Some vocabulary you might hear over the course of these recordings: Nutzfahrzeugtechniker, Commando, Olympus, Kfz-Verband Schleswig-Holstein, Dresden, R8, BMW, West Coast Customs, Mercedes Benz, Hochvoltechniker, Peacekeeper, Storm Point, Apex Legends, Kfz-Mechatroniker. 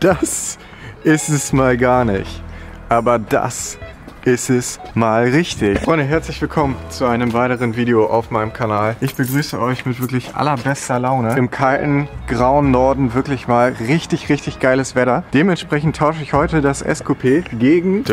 Das ist es mal gar nicht. Aber das ist es mal richtig. Freunde, herzlich willkommen zu einem weiteren Video auf meinem Kanal. Ich begrüße euch mit wirklich allerbester Laune. Im kalten, grauen Norden wirklich mal richtig, richtig geiles Wetter. Dementsprechend tausche ich heute das S-Coupé gegen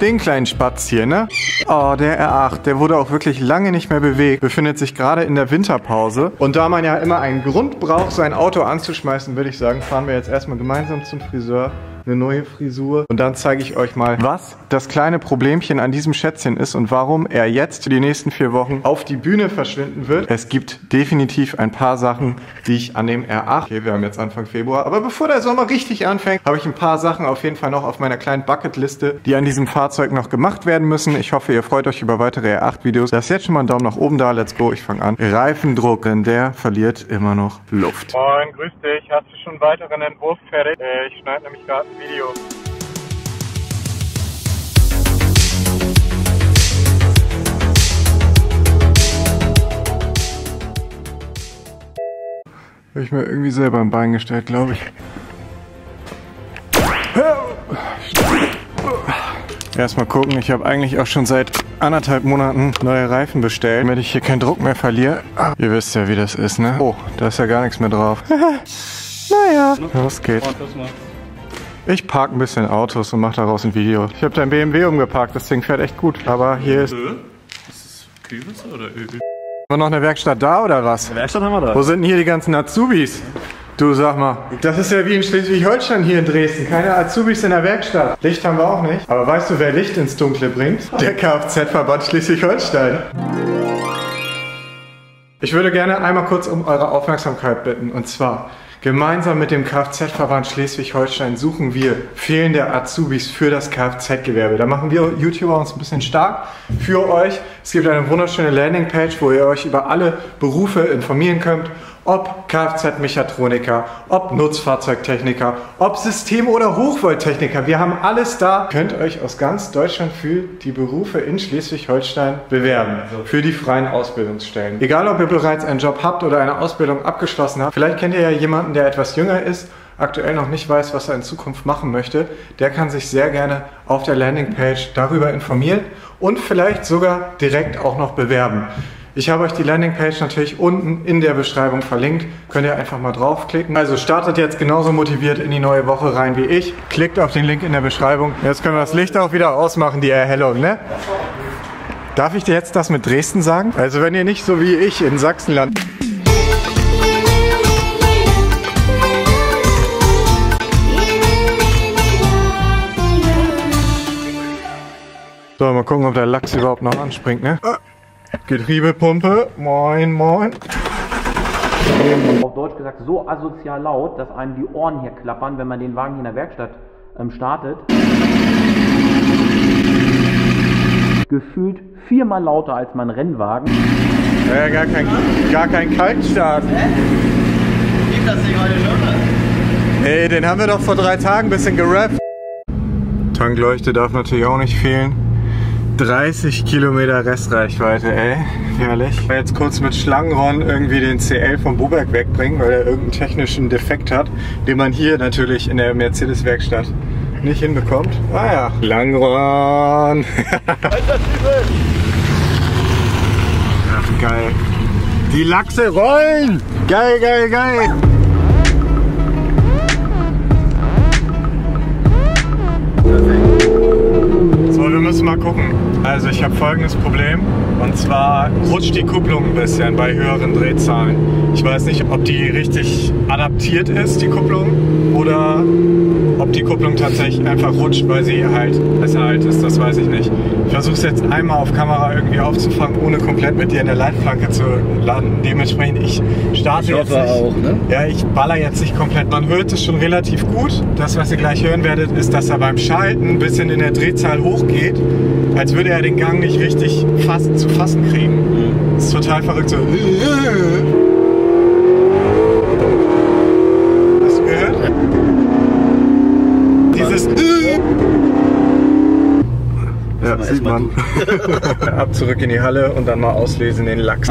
den kleinen Spatz hier, ne? Oh, der R8, der wurde auch wirklich lange nicht mehr bewegt. Befindet sich gerade in der Winterpause. Und da man ja immer einen Grund braucht, sein Auto anzuschmeißen, würde ich sagen, fahren wir jetzt erstmal gemeinsam zum Friseur. Eine neue Frisur. Und dann zeige ich euch mal, was das kleine Problemchen an diesem Schätzchen ist und warum er jetzt für die nächsten 4 Wochen auf die Bühne verschwinden wird. Es gibt definitiv ein paar Sachen, die ich an dem R8... Okay, wir haben jetzt Anfang Februar, aber bevor der Sommer richtig anfängt, habe ich ein paar Sachen auf jeden Fall noch auf meiner kleinen Bucketliste, die an diesem Fahrzeug noch gemacht werden müssen. Ich hoffe, ihr freut euch über weitere R8-Videos. Lasst jetzt schon mal einen Daumen nach oben da. Let's go, ich fange an. Reifendruck, denn der verliert immer noch Luft. Moin, grüß dich. Hast du schon einen weiteren Entwurf fertig? Ich schneide nämlich gerade Video. Habe ich mir irgendwie selber am Bein gestellt, glaube ich. Erstmal gucken, ich habe eigentlich auch schon seit 1,5 Monaten neue Reifen bestellt, damit ich hier keinen Druck mehr verliere. Ihr wisst ja, wie das ist, ne? Oh, da ist ja gar nichts mehr drauf. Naja, los geht's. Ich parke ein bisschen Autos und mache daraus ein Video. Ich habe dein BMW umgeparkt, das Ding fährt echt gut. Aber hier ist... Ist das Kübis oder Öl? Haben wir noch eine Werkstatt da oder was? Eine Werkstatt haben wir da. Wo sind denn hier die ganzen Azubis? Du, sag mal, das ist ja wie in Schleswig-Holstein hier in Dresden. Keine Azubis in der Werkstatt. Licht haben wir auch nicht. Aber weißt du, wer Licht ins Dunkle bringt? Der Kfz-Verband Schleswig-Holstein. Ich würde gerne einmal kurz um eure Aufmerksamkeit bitten. Und zwar... Gemeinsam mit dem Kfz-Verband Schleswig-Holstein suchen wir fehlende Azubis für das Kfz-Gewerbe. Da machen wir YouTuber uns ein bisschen stark für euch. Es gibt eine wunderschöne Landingpage, wo ihr euch über alle Berufe informieren könnt. Ob Kfz-Mechatroniker, ob Nutzfahrzeugtechniker, ob System- oder Hochvoltechniker. Wir haben alles da. Ihr könnt euch aus ganz Deutschland für die Berufe in Schleswig-Holstein bewerben. Für die freien Ausbildungsstellen. Egal, ob ihr bereits einen Job habt oder eine Ausbildung abgeschlossen habt. Vielleicht kennt ihr ja jemanden, der etwas jünger ist, aktuell noch nicht weiß, was er in Zukunft machen möchte. Der kann sich sehr gerne auf der Landingpage darüber informieren und vielleicht sogar direkt auch noch bewerben. Ich habe euch die Landingpage natürlich unten in der Beschreibung verlinkt. Könnt ihr einfach mal draufklicken. Also startet jetzt genauso motiviert in die neue Woche rein wie ich. Klickt auf den Link in der Beschreibung. Jetzt können wir das Licht auch wieder ausmachen, die Erhellung, ne? Darf ich dir jetzt das mit Dresden sagen? Also wenn ihr nicht so wie ich in Sachsenland... So, mal gucken, ob der Lachs überhaupt noch anspringt, ne? Getriebepumpe, moin, moin. Auf Deutsch gesagt, so asozial laut, dass einem die Ohren hier klappern, wenn man den Wagen hier in der Werkstatt startet. Gefühlt 4-mal lauter als mein Rennwagen. Ja, gar kein Kaltstart. Hä? Gibt das Ding heute schon? Ey, den haben wir doch vor 3 Tagen ein bisschen gerappt. Tankleuchte darf natürlich auch nicht fehlen. 30 Kilometer Restreichweite, ey, herrlich. Ich werde jetzt kurz mit Schlangenron irgendwie den CL vom Buberg wegbringen, weil er irgendeinen technischen Defekt hat, den man hier natürlich in der Mercedes-Werkstatt nicht hinbekommt. Ah ja, Schlangenron! Ach, geil. Die Lachse rollen! Geil, geil, geil! Wir müssen mal gucken. Also ich habe folgendes Problem, und zwar rutscht die Kupplung ein bisschen bei höheren Drehzahlen. Ich weiß nicht, ob die richtig adaptiert ist, die Kupplung, oder ob die Kupplung tatsächlich einfach rutscht, weil sie halt besser alt ist, das weiß ich nicht. Ich versuche es jetzt einmal auf Kamera irgendwie aufzufangen, ohne komplett mit dir in der Leitplanke zu landen. Dementsprechend, ich baller jetzt nicht komplett. Man hört es schon relativ gut. Das, was ihr gleich hören werdet, ist, dass er beim Schalten ein bisschen in der Drehzahl hochgeht. Als würde er den Gang nicht richtig zu fassen kriegen. Mhm. Das ist total verrückt. So. Hast du gehört? Dieses. Ja, das sieht man. Ab zurück in die Halle und dann mal auslesen den Lachs.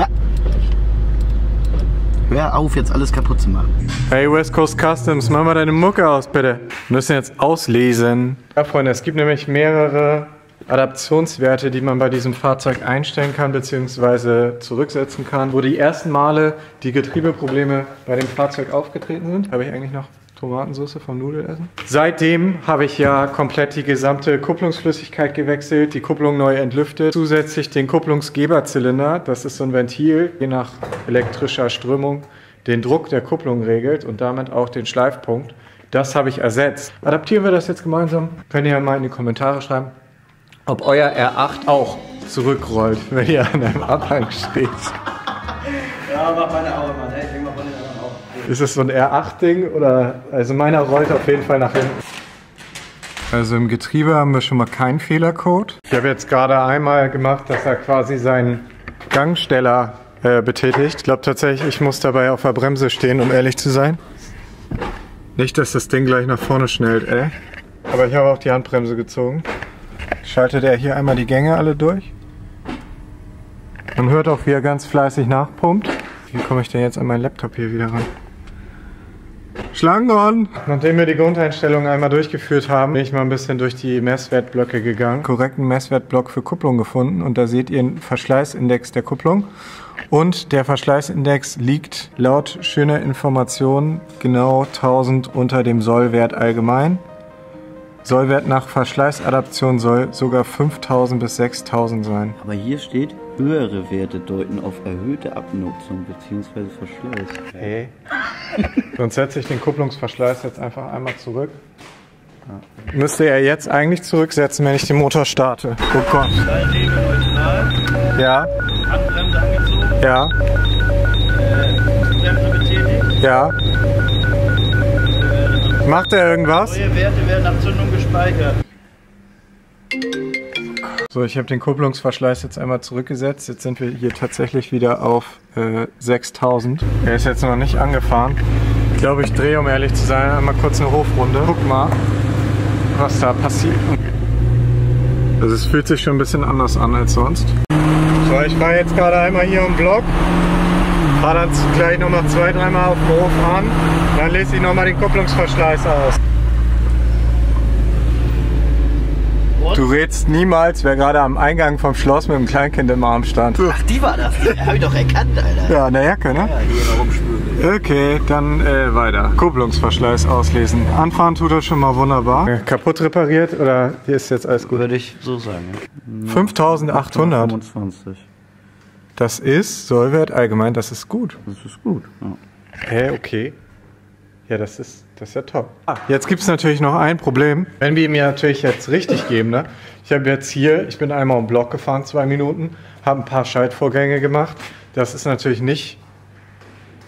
Hör auf, jetzt alles kaputt zu machen. Hey West Coast Customs, mach mal deine Mucke aus, bitte. Wir müssen jetzt auslesen. Ja, Freunde, es gibt nämlich mehrere Adaptionswerte, die man bei diesem Fahrzeug einstellen kann bzw. zurücksetzen kann. Wo die ersten Male die Getriebeprobleme bei dem Fahrzeug aufgetreten sind, habe ich eigentlich noch Tomatensauce vom Nudelessen. Seitdem habe ich ja komplett die gesamte Kupplungsflüssigkeit gewechselt, die Kupplung neu entlüftet, zusätzlich den Kupplungsgeberzylinder, das ist so ein Ventil, je nach elektrischer Strömung den Druck der Kupplung regelt und damit auch den Schleifpunkt. Das habe ich ersetzt. Adaptieren wir das jetzt gemeinsam? Könnt ihr ja mal in die Kommentare schreiben, ob euer R8 auch zurückrollt, wenn ihr an einem Abhang steht. Ja, mach meine Augen mal, ne? Ich denk mal von den anderen auf. Ist es so ein R8-Ding oder? Also meiner rollt auf jeden Fall nach hinten. Also im Getriebe haben wir schon mal keinen Fehlercode. Ich habe jetzt gerade einmal gemacht, dass er quasi seinen Gangsteller betätigt. Ich glaube tatsächlich, ich muss dabei auf der Bremse stehen, um ehrlich zu sein. Nicht, dass das Ding gleich nach vorne schnellt, ey. Aber ich habe auch die Handbremse gezogen. Schaltet er hier einmal die Gänge alle durch. Man hört auch, wie er ganz fleißig nachpumpt. Wie komme ich denn jetzt an meinen Laptop hier wieder ran? Schlangen an! Nachdem wir die Grundeinstellungen einmal durchgeführt haben, bin ich mal ein bisschen durch die Messwertblöcke gegangen. Korrekten Messwertblock für Kupplung gefunden und da seht ihr den Verschleißindex der Kupplung. Und der Verschleißindex liegt laut schöner Information genau 1000 unter dem Sollwert allgemein. Sollwert nach Verschleißadaption soll sogar 5000 bis 6000 sein. Aber hier steht, höhere Werte deuten auf erhöhte Abnutzung bzw. Verschleiß. Hey. Sonst setze ich den Kupplungsverschleiß jetzt einfach einmal zurück. Ja. Müsste er jetzt eigentlich zurücksetzen, wenn ich den Motor starte. Oh Gott. Ja. Handbremse angezogen. Ja. Bremse betätigt. Ja. Macht er irgendwas? Neue Werte werden ab Zündung gespeichert. So, ich habe den Kupplungsverschleiß jetzt einmal zurückgesetzt. Jetzt sind wir hier tatsächlich wieder auf 6000. Er ist jetzt noch nicht angefahren. Ich glaube, ich drehe, um ehrlich zu sein, einmal kurz eine Hofrunde. Guck mal, was da passiert. Also es fühlt sich schon ein bisschen anders an als sonst. So, ich fahre jetzt gerade einmal hier im Block. Fahre dann gleich nochmal zwei, dreimal auf den Hof an. Dann lese ich nochmal den Kupplungsverschleiß aus. Und? Du rätst niemals, wer gerade am Eingang vom Schloss mit dem Kleinkind im Arm stand. Ach, die war das? Hab ich doch erkannt, Alter. Ja, an der Jacke, ne? Ja, hier rumspülen. Okay, dann weiter. Kupplungsverschleiß auslesen. Anfahren tut das schon mal wunderbar. Kaputt repariert oder hier ist jetzt alles gut? Würde ich so sagen, ja. 5800. 25. Das ist Sollwert allgemein, das ist gut. Das ist gut, ja. Hä, okay. Ja, das ist ja top. Ah, jetzt gibt es natürlich noch ein Problem. Wenn wir ihm ja natürlich jetzt richtig geben, ne? Ich habe jetzt hier, ich bin einmal um den Block gefahren, 2 Minuten, habe ein paar Schaltvorgänge gemacht. Das ist natürlich nicht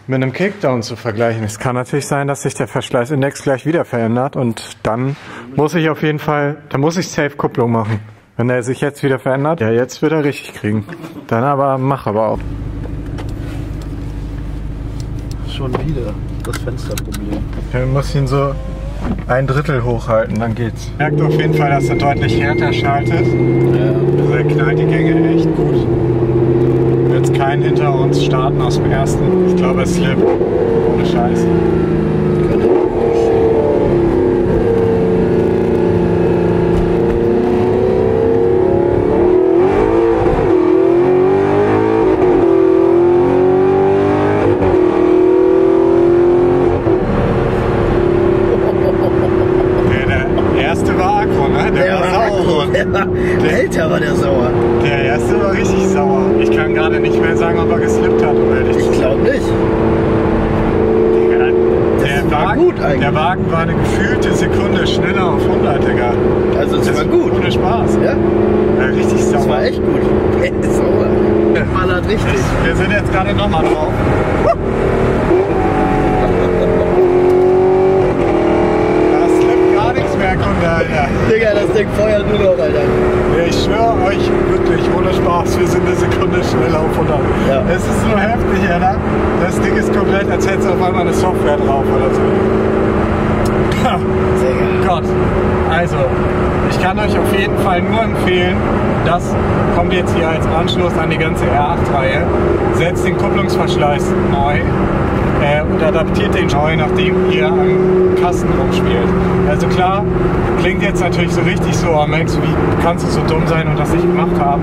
mit einem Kickdown zu vergleichen. Es kann natürlich sein, dass sich der Verschleißindex gleich wieder verändert und dann muss ich auf jeden Fall, dann muss ich Safe-Kupplung machen. Wenn er sich jetzt wieder verändert, ja, jetzt wird er richtig kriegen. Dann aber, mach aber auch. Schon wieder das Fensterproblem. Man muss ihn so 1/3 hochhalten, dann geht's. Merkt auf jeden Fall, dass er deutlich härter schaltet. Ja. Also er knallt die Gänge echt gut. Jetzt kein hinter uns starten aus dem ersten. Ich glaube, er slippt. Ohne Scheiß. Alter, war der sauer. Der erste war richtig sauer. Ich kann gerade nicht mehr sagen, ob er geslippt hat oder nicht. Ich glaube nicht. Der Wagen war eine gefühlte Sekunde schneller auf 100, Digga. Also das war gut. Ohne Spaß. Ja? Richtig sauer. Das war echt gut. Der ist sauer. Der ballert richtig. Wir sind jetzt gerade nochmal drauf. Alter. Digga, das Ding feuert nur noch, Alter. Ich schwöre euch, wirklich, ohne Spaß, wir sind eine Sekunde schneller auf 100. Ja. Es ist so heftig, Alter. Das Ding ist komplett, als hättest du auf einmal eine Software drauf oder so. Ja. Sehr geil. Gott. Also, ich kann euch auf jeden Fall nur empfehlen, das kommt jetzt hier als Anschluss an die ganze R8-Reihe. Setzt den Kupplungsverschleiß neu und adaptiert den neu, nachdem ihr am Kasten rumspielt. Also klar, klingt jetzt natürlich so richtig so, oh Mensch, wie kannst du so dumm sein und das nicht gemacht haben?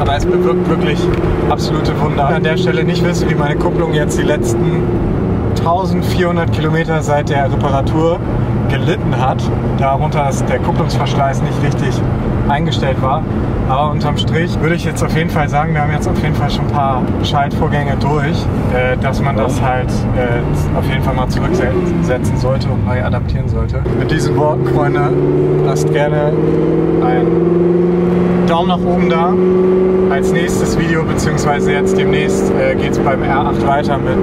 Aber es bewirkt wirklich absolute Wunder. An der Stelle nicht wissen, wie meine Kupplung jetzt die letzten 1400 Kilometer seit der Reparatur gelitten hat, darunter, dass der Kupplungsverschleiß nicht richtig eingestellt war. Aber unterm Strich würde ich jetzt auf jeden Fall sagen, wir haben jetzt auf jeden Fall schon ein paar Schaltvorgänge durch, dass man das halt auf jeden Fall mal zurücksetzen sollte und neu adaptieren sollte. Mit diesen Worten, Freunde, lasst gerne einen Daumen nach oben da. Als nächstes Video, beziehungsweise jetzt demnächst, geht es beim R8 weiter mit...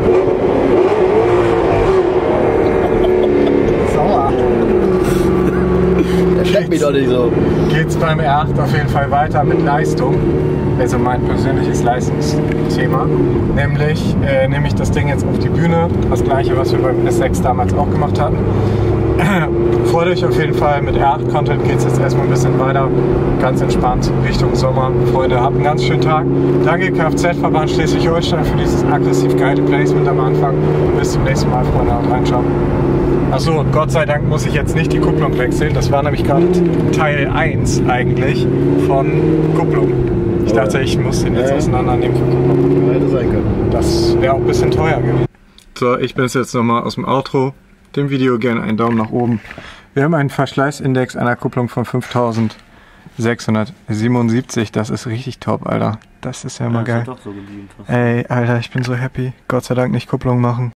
Schreck mich doch nicht so. Geht's beim R8 auf jeden Fall weiter mit Leistung, also mein persönliches Leistungsthema. Nämlich nehme ich das Ding jetzt auf die Bühne, das gleiche, was wir beim S6 damals auch gemacht hatten. Freut euch auf jeden Fall, mit R8-Content geht es jetzt erstmal ein bisschen weiter, ganz entspannt Richtung Sommer. Freunde, habt einen ganz schönen Tag. Danke Kfz-Verband Schleswig-Holstein für dieses aggressiv geile Placement am Anfang. Bis zum nächsten Mal, Freunde, und reinschauen. Achso, und Gott sei Dank muss ich jetzt nicht die Kupplung wechseln, das war nämlich gerade Teil 1 eigentlich von Kupplung. Ich dachte, ich muss den jetzt auseinandernehmen für Kupplung. Hätte sein können. Das wäre auch ein bisschen teuer gewesen. So, ich bin jetzt nochmal aus dem Outro. Dem Video gerne einen Daumen nach oben. Wir haben einen Verschleißindex einer Kupplung von 5677. Das ist richtig top, Alter. Das ist ja mal geil. Ist doch so geblieben, ey, Alter, ich bin so happy. Gott sei Dank nicht Kupplung machen.